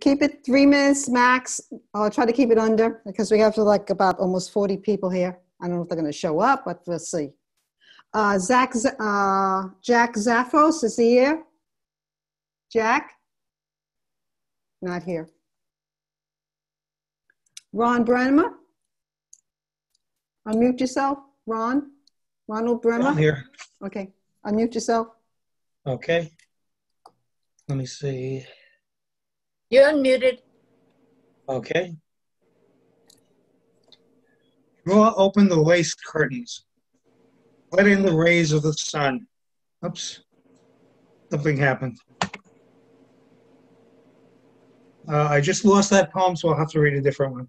Keep it 3 minutes max. I'll try to keep it under because we have like about almost 40 people here. I don't know if they're going to show up, but we'll see. Jack Zaffros, is he here? Jack? Not here. Ron Brenner? Unmute yourself, Ron. Ronald Brenner? I'm here. Okay, unmute yourself. Okay, let me see. You're unmuted. Okay. Draw open the lace curtains. Let in the rays of the sun. Oops, something happened. I just lost that poem, so I'll have to read a different one.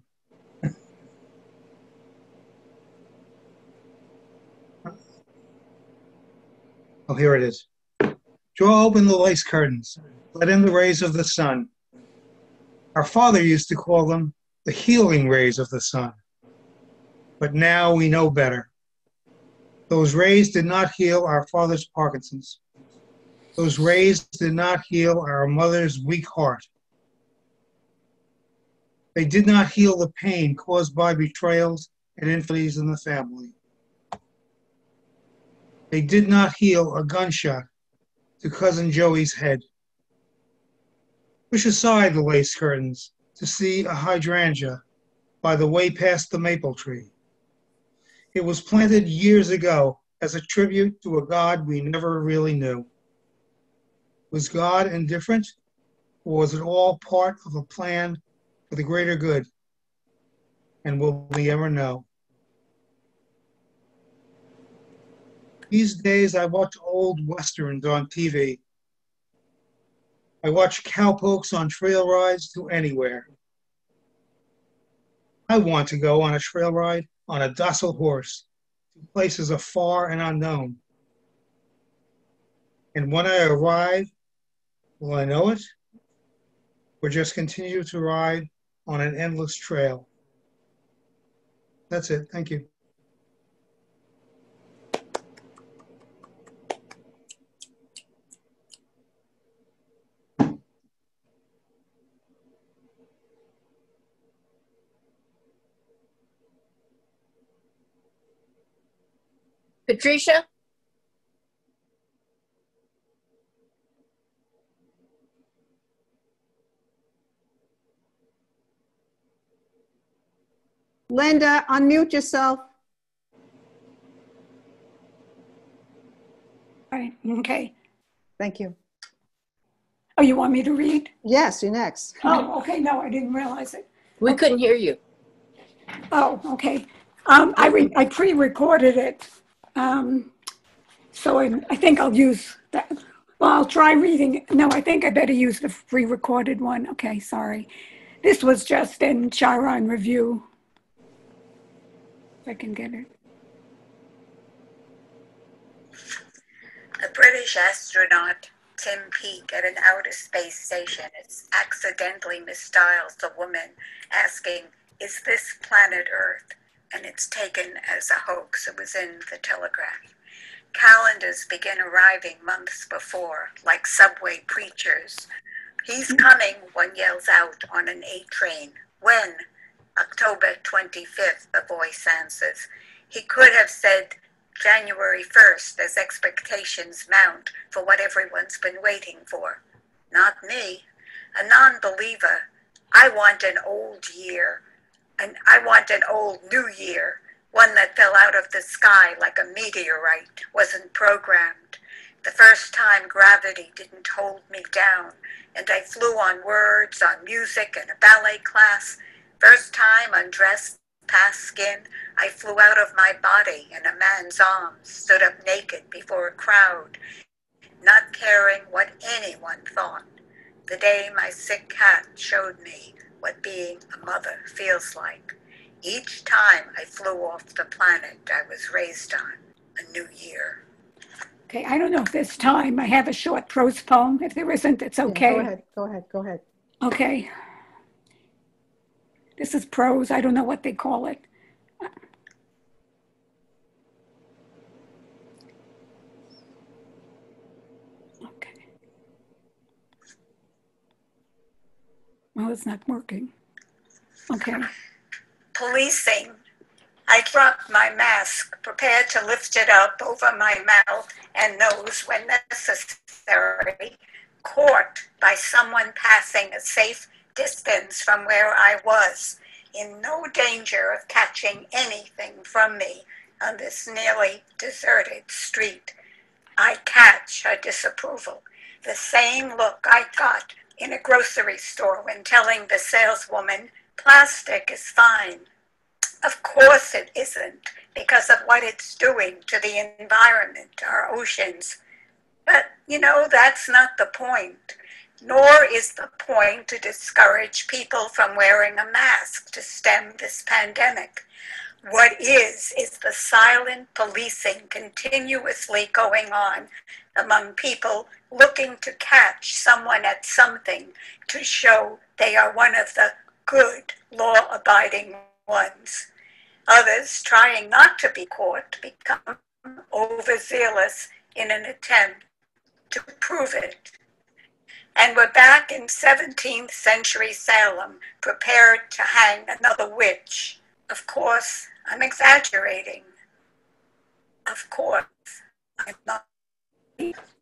Oh, here it is. Draw open the lace curtains. Let in the rays of the sun. Our father used to call them the healing rays of the sun. But now we know better. Those rays did not heal our father's Parkinson's. Those rays did not heal our mother's weak heart. They did not heal the pain caused by betrayals and infidelities in the family. They did not heal a gunshot to Cousin Joey's head. Push aside the lace curtains to see a hydrangea by the way past the maple tree. It was planted years ago as a tribute to a God we never really knew. Was God indifferent, or was it all part of a plan for the greater good? And will we ever know? These days I watch old Westerns on TV. I watch cowpokes on trail rides to anywhere. I want to go on a trail ride on a docile horse to places afar and unknown. And when I arrive, will I know it? Or just continue to ride on an endless trail? That's it, thank you. Patricia? Linda, unmute yourself. All right, okay. Thank you. Oh, you want me to read? Yes, you're next. Oh, okay, no, I didn't realize it. We couldn't hear you. Oh, okay. I pre-recorded it. So I think I'll use that. Well, I'll try reading it. No, I think I better use the pre-recorded one. Okay, sorry. This was just in Chiron Review. If I can get it. A British astronaut, Tim Peake, at an outer space station is accidentally misdials a woman asking, "Is this planet Earth?" And it's taken as a hoax. It was in The Telegraph. Calendars begin arriving months before, like subway preachers. "He's coming," one yells out on an A train. "When?" "October 25th, the voice answers. He could have said January 1st as expectations mount for what everyone's been waiting for. Not me. A non-believer. I want an old year. And I want an old new year, one that fell out of the sky like a meteorite, wasn't programmed. The first time gravity didn't hold me down, and I flew on words, on music, and a ballet class. First time undressed, past skin, I flew out of my body in a man's arms, stood up naked before a crowd, not caring what anyone thought. The day my sick cat showed me what being a mother feels like. Each time I flew off the planet I was raised on, a new year." Okay, I don't know if there's time. I have a short prose poem. If there isn't, it's okay. Yeah, go ahead. Okay. This is prose. I don't know what they call it. Okay. Oh, it's not working. Okay. Policing. I dropped my mask, prepared to lift it up over my mouth and nose when necessary, caught by someone passing a safe distance from where I was, in no danger of catching anything from me on this nearly deserted street. I catch her disapproval, the same look I got in a grocery store when telling the saleswoman, plastic is fine. Of course it isn't, because of what it's doing to the environment, our oceans. But, you know, that's not the point. Nor is the point to discourage people from wearing a mask to stem this pandemic. What is the silent policing continuously going on among people looking to catch someone at something to show they are one of the good, law-abiding ones. Others, trying not to be caught, become overzealous in an attempt to prove it. And we're back in 17th century Salem, prepared to hang another witch. Of course, I'm exaggerating. Of course, I'm not.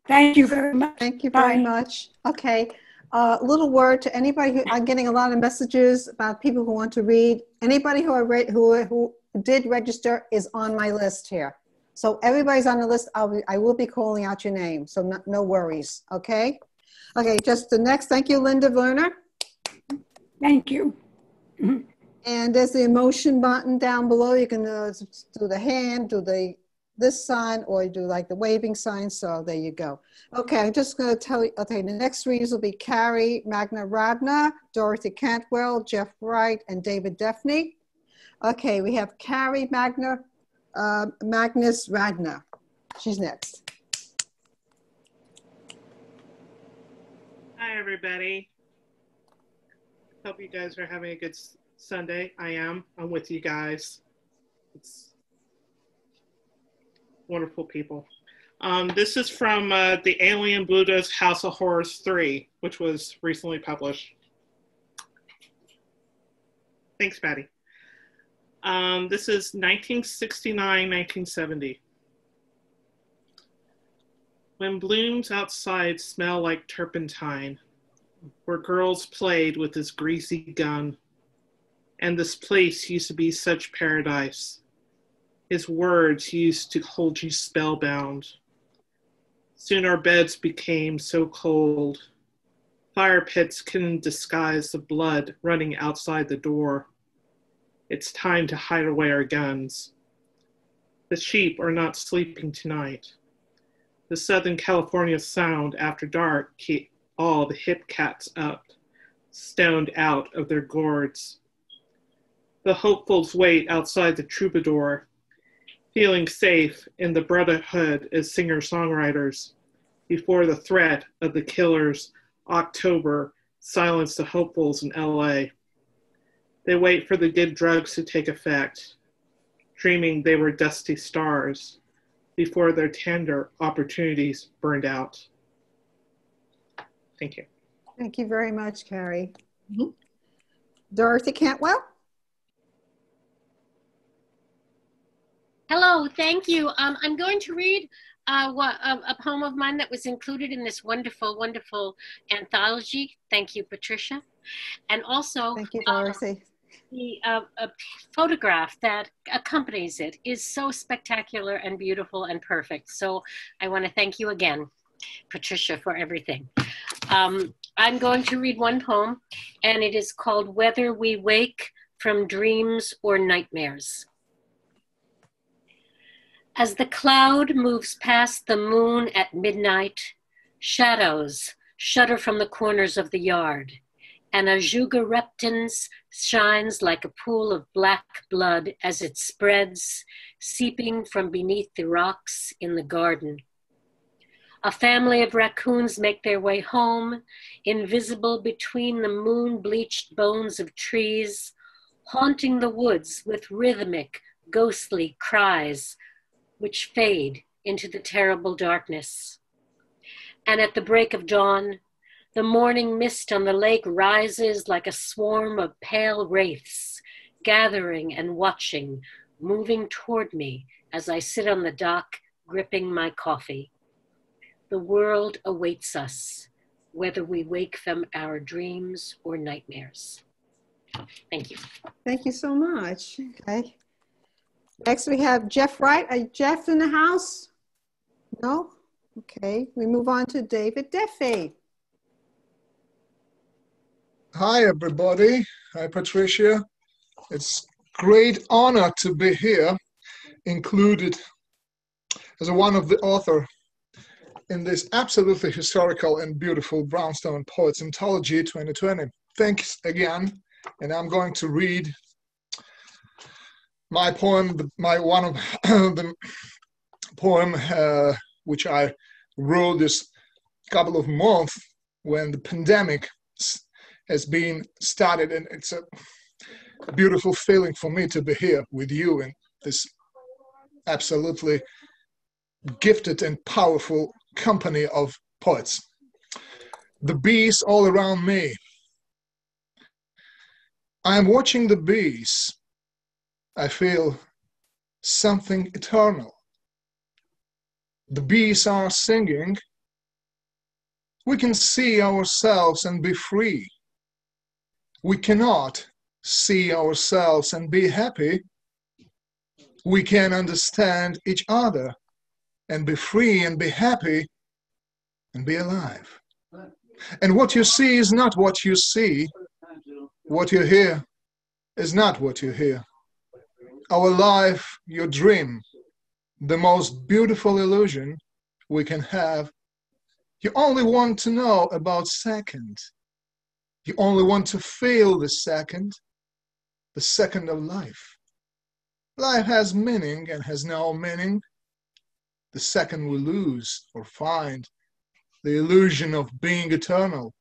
Thank you very much. Thank you very much. Okay. A little word to anybody who, I'm getting a lot of messages about people who want to read. Anybody who did register is on my list here. So everybody's on the list. I will be calling out your name. So no worries. Okay. Okay. Just the next. Thank you, Linda Lerner. Thank you. And there's the emotion button down below. You can do the hand, do the this sign, or you do like the waving sign. So there you go. Okay, I'm just going to tell you, okay, the next readers will be Carrie Magness Radna, Dorothy Cantwell, Jeff Wright, and David Dephy. Okay, we have Carrie Magness Radna. She's next. Hi, everybody. Hope you guys are having a good Sunday. I am. I'm with you guys. It's wonderful people. This is from the Alien Buddha's House of Horrors 3, which was recently published. Thanks, Patty. This is 1969-1970. When blooms outside smell like turpentine, where girls played with this greasy gun, and this place used to be such paradise. His words used to hold you spellbound. Soon our beds became so cold. Fire pits couldn't disguise the blood running outside the door. It's time to hide away our guns. The sheep are not sleeping tonight. The Southern California sound after dark keep all the hip cats up, stoned out of their gourds. The hopefuls wait outside the troubadour, feeling safe in the brotherhood as singer-songwriters before the threat of the Killers' October silenced the hopefuls in L.A. They wait for the good drugs to take effect, dreaming they were dusty stars before their tender opportunities burned out. Thank you. Thank you very much, Carrie. Mm-hmm. Dorothy Cantwell? Hello, thank you. I'm going to read a poem of mine that was included in this wonderful, wonderful anthology. Thank you, Patricia. And also, thank you, Dorothy. The photograph that accompanies it is so spectacular and beautiful and perfect. So I want to thank you again, Patricia, for everything. I'm going to read one poem, and it is called Whether We Wake from Dreams or Nightmares. As the cloud moves past the moon at midnight, shadows shudder from the corners of the yard, and ajuga reptans shines like a pool of black blood as it spreads, seeping from beneath the rocks in the garden. A family of raccoons make their way home, invisible between the moon-bleached bones of trees, haunting the woods with rhythmic, ghostly cries, which fade into the terrible darkness. And at the break of dawn, The morning mist on the lake rises like a swarm of pale wraiths, gathering and watching, moving toward me as I sit on the dock, gripping my coffee. The world awaits us, whether we wake from our dreams or nightmares. Thank you. Thank you so much. Okay. Next we have Jeff Wright. Jeff in the house? No? Okay. We move on to David Dephy. Hi, everybody. Hi, Patricia. It's great honor to be here, included as one of the authors in this absolutely historical and beautiful Brownstone Poets Anthology 2020. Thanks again. And I'm going to read my poem, the poem which I wrote this couple of months when the pandemic has been started. And it's a beautiful feeling for me to be here with you in this absolutely gifted and powerful company of poets. The bees all around me. I am watching the bees. I feel something eternal. The bees are singing. We can see ourselves and be free. We cannot see ourselves and be happy. We can understand each other and be free and be happy and be alive. And what you see is not what you see. What you hear is not what you hear. Our life, your dream, the most beautiful illusion we can have. You only want to know about second. You only want to feel the second of life. Life has meaning and has no meaning. The second we lose or find the illusion of being eternal.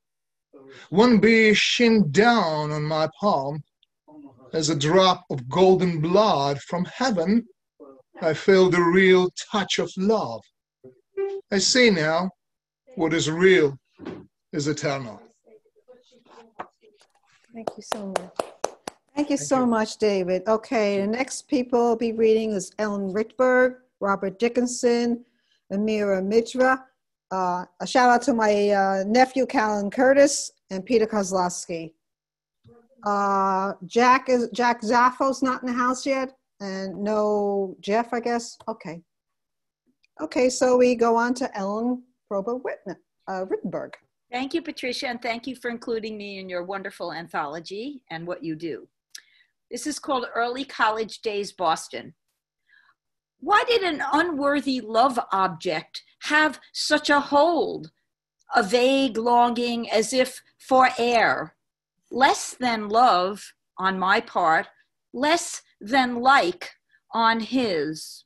One bee shinned down on my palm as a drop of golden blood from heaven. I feel the real touch of love. I see now what is real is eternal. Thank you so much. Thank you so much, David. Okay, the next people I'll be reading is Ellen Rittenberg, Robert Dickinson, Ermira Mitre. A shout out to my nephew, Callan Curtis, and Peter Kozlowski. Jack Zaffros not in the house yet, and no Jeff, I guess. Okay. Okay, so we go on to Ellen Rittenberg. Thank you, Patricia, and thank you for including me in your wonderful anthology and what you do. This is called Early College Days, Boston. Why did an unworthy love object have such a hold, a vague longing as if for air, less than love on my part, less than like on his?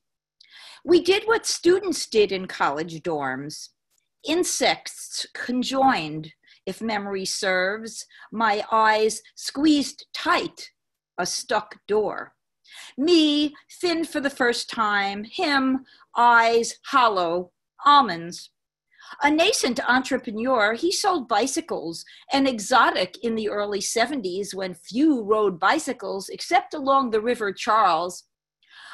We did what students did in college dorms. Insects conjoined, if memory serves, my eyes squeezed tight, a stuck door. Me, thin for the first time, him, eyes hollow, almonds. A nascent entrepreneur, he sold bicycles, an exotic in the early 70s when few rode bicycles except along the River Charles.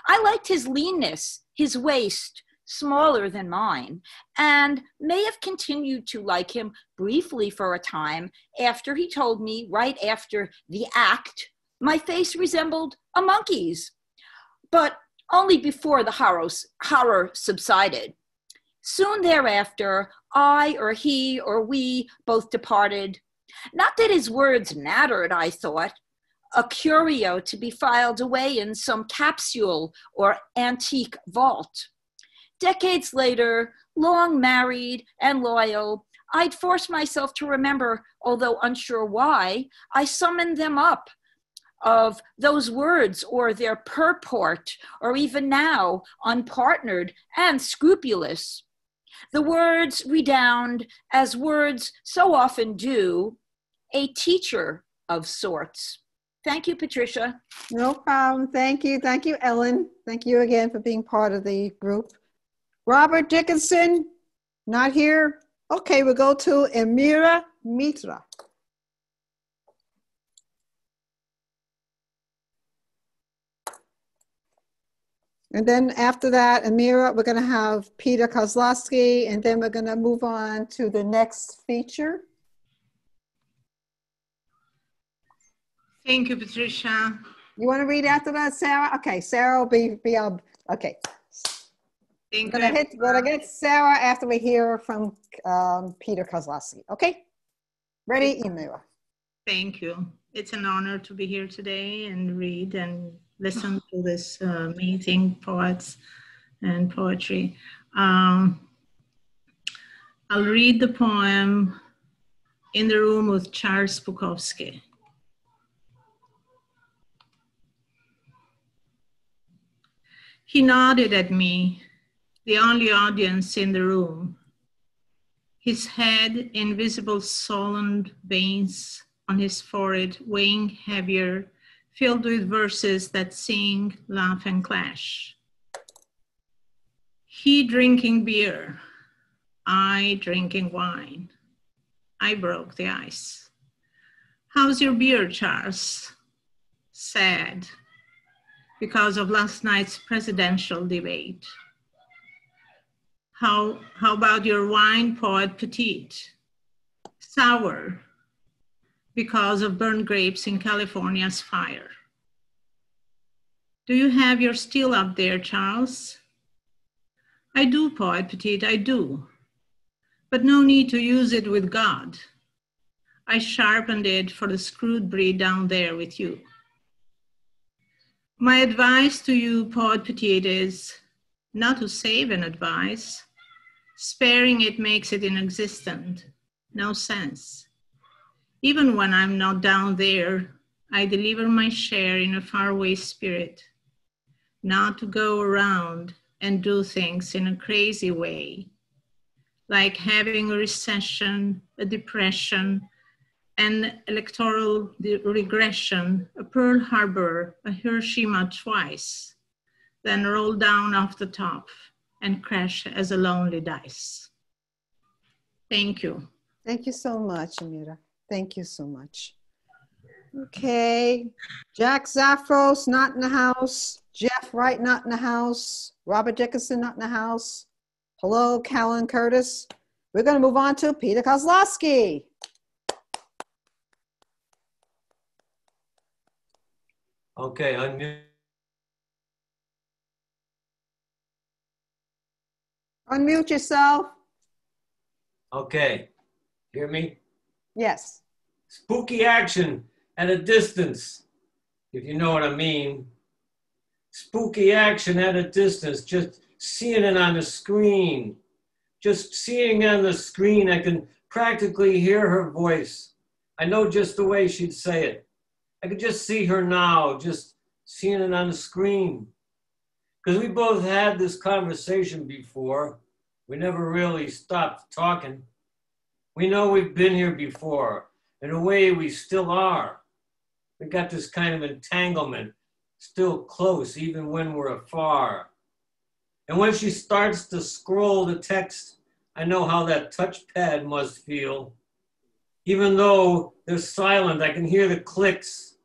I liked his leanness, his waist, smaller than mine, and may have continued to like him briefly for a time after he told me, right after the act, my face resembled a monkey's, but only before the horror subsided. Soon thereafter, I or he or we both departed. Not that his words mattered, I thought, a curio to be filed away in some capsule or antique vault. Decades later, long married and loyal, I'd forced myself to remember, although unsure why, I summoned them up. Of those words or their purport, or even now, unpartnered and scrupulous. The words redound, as words so often do, a teacher of sorts. Thank you, Patricia. No problem. Thank you. Thank you, Ellen. Thank you again for being part of the group. Robert Dickinson, not here. Okay, we'll go to Ermira Mitre. And then after that, Ermira, we're going to have Peter Kozlowski, and then we're going to move on to the next feature. Thank you, Patricia. You want to read after that, Sarah? Okay, Sarah will be up. Okay. Thank you. We're going to get Sarah after we hear from Peter Kozlowski. Okay? Ready, Ermira. Thank you. It's an honor to be here today and read and listen to this amazing poets and poetry. I'll read the poem In the Room with Charles Bukowski. He nodded at me, the only audience in the room, his head, invisible sullen veins on his forehead, weighing heavier, filled with verses that sing, laugh, and clash. He drinking beer, I drinking wine. I broke the ice. How's your beer, Charles? Sad, because of last night's presidential debate. How about your wine, poet Petite? Sour, because of burned grapes in California's fire. Do you have your steel up there, Charles? I do, poet Petite, I do. But no need to use it with God. I sharpened it for the screwed breed down there with you. My advice to you, poet Petite, is not to save an advice. Sparing it makes it inexistent, no sense. Even when I'm not down there, I deliver my share in a faraway spirit, not to go around and do things in a crazy way, like having a recession, a depression, an electoral regression, a Pearl Harbor, a Hiroshima twice, then roll down off the top and crash as a lonely dice. Thank you. Thank you so much, Ermira. Thank you so much. Okay, Jack Zaffros, not in the house. Jeff Wright, not in the house. Robert Dickinson, not in the house. Hello, Callan Curtis. We're gonna move on to Peter Kozlowski. Okay, unmute. Unmute yourself. Okay, hear me? Yes. Spooky action at a distance, if you know what I mean. Spooky action at a distance, just seeing it on the screen. Just seeing on the screen, I can practically hear her voice. I know just the way she'd say it. I could just see her now, just seeing it on the screen. Because we both had this conversation before. We never really stopped talking. We know we've been here before. In a way, we still are. We got this kind of entanglement, still close, even when we're afar. And when she starts to scroll the text, I know how that touchpad must feel. Even though they're silent, I can hear the clicks.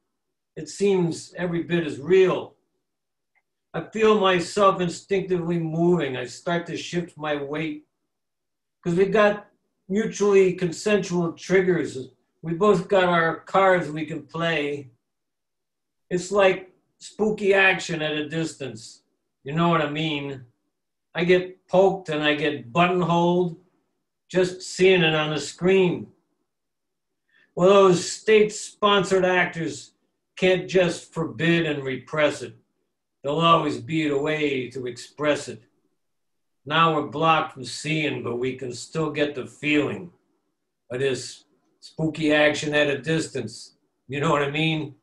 It seems every bit is real. I feel myself instinctively moving. I start to shift my weight. Because we got mutually consensual triggers. We both got our cards we can play. It's like spooky action at a distance. You know what I mean? I get poked and I get buttonholed, just seeing it on the screen. Well, those state-sponsored actors can't just forbid and repress it. There'll always be a way to express it. Now we're blocked from seeing, but we can still get the feeling of this spooky action at a distance. You know what I mean?